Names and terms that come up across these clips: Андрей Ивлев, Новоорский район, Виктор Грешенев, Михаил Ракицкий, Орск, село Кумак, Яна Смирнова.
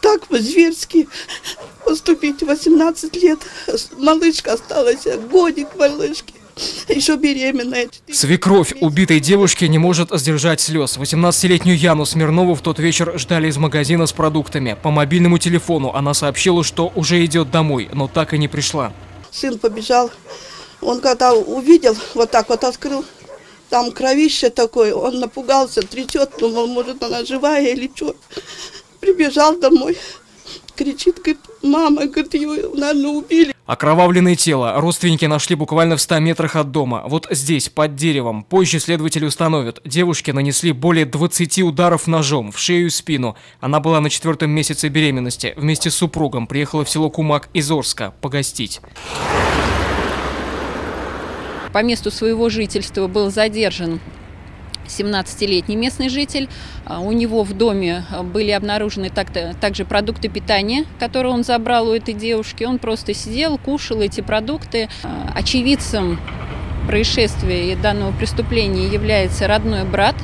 Так по-зверски поступить, 18 лет. Малышка осталась, годик малышки. Еще беременная. Свекровь убитой девушки не может сдержать слез. 18-летнюю Яну Смирнову в тот вечер ждали из магазина с продуктами. По мобильному телефону она сообщила, что уже идет домой, но так и не пришла. Сын побежал. Он когда увидел, вот так вот открыл, там кровище такое, он напугался, трясет, думал, может, она живая или что. Прибежал домой, кричит, говорит, мама, говорит, ее, наверное, убили. Окровавленное тело родственники нашли буквально в 100 метрах от дома. Вот здесь, под деревом. Позже следователи установят, девушке нанесли более 20 ударов ножом в шею и спину. Она была на 4-м месяце беременности. Вместе с супругом приехала в село Кумак из Орска погостить. По месту своего жительства был задержан 17-летний местный житель. У него в доме были обнаружены также продукты питания, которые он забрал у этой девушки. Он просто сидел, кушал эти продукты. Очевидцем происшествия и данного преступления является родной брат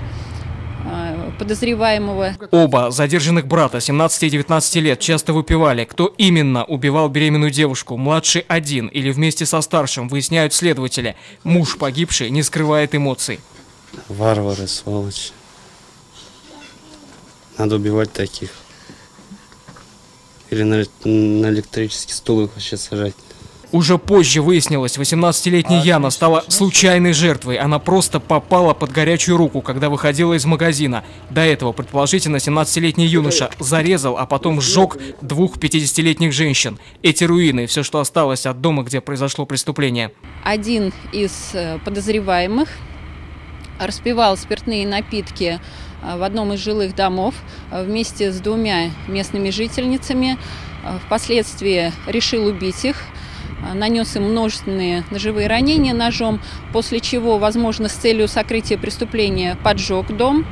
подозреваемого. Оба задержанных брата, 17 и 19 лет, часто выпивали. Кто именно убивал беременную девушку, младший один или вместе со старшим, выясняют следователи. Муж погибшей не скрывает эмоций. Варвары, сволочи. Надо убивать таких. Или на электрический стул их вообще сажать. Уже позже выяснилось, 18-летняя Яна стала случайной жертвой. Она просто попала под горячую руку, когда выходила из магазина. До этого, предположительно, 17-летний юноша зарезал, а потом сжег двух 50-летних женщин. Эти руины – все, что осталось от дома, где произошло преступление. Один из подозреваемых распивал спиртные напитки в одном из жилых домов вместе с двумя местными жительницами. Впоследствии решил убить их, нанес им множественные ножевые ранения ножом, после чего, возможно, с целью сокрытия преступления поджег дом.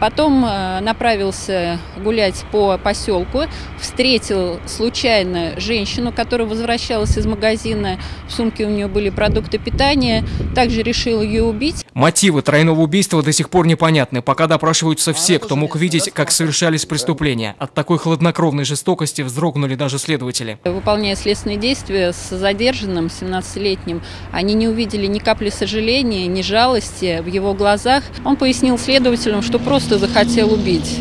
Потом направился гулять по поселку, встретил случайно женщину, которая возвращалась из магазина. В сумке у нее были продукты питания, также решил ее убить. Мотивы тройного убийства до сих пор непонятны, пока допрашиваются все, кто мог видеть, как совершались преступления. От такой хладнокровной жестокости вздрогнули даже следователи. Выполняя следственные действия с задержанным 17-летним, они не увидели ни капли сожаления, ни жалости в его глазах. Он пояснил следователям, что просто захотел убить.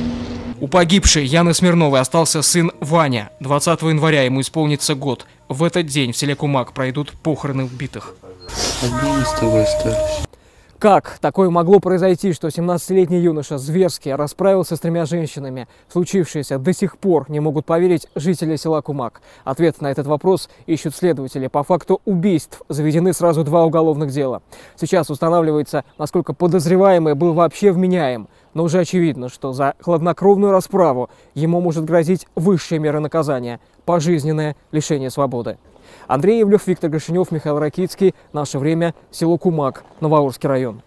У погибшей Яны Смирновой остался сын Ваня. 20 января ему исполнится год. В этот день в селе Кумак пройдут похороны убитых. Как такое могло произойти, что 17-летний юноша зверски расправился с тремя женщинами? Случившееся до сих пор не могут поверить жители села Кумак. Ответ на этот вопрос ищут следователи. По факту убийств заведены сразу 2 уголовных дела. Сейчас устанавливается, насколько подозреваемый был вообще вменяем. Но уже очевидно, что за хладнокровную расправу ему может грозить высшая мера наказания – пожизненное лишение свободы. Андрей Ивлев, Виктор Грешенев, Михаил Ракицкий. Наше время. Село Кумак, Новоорский район.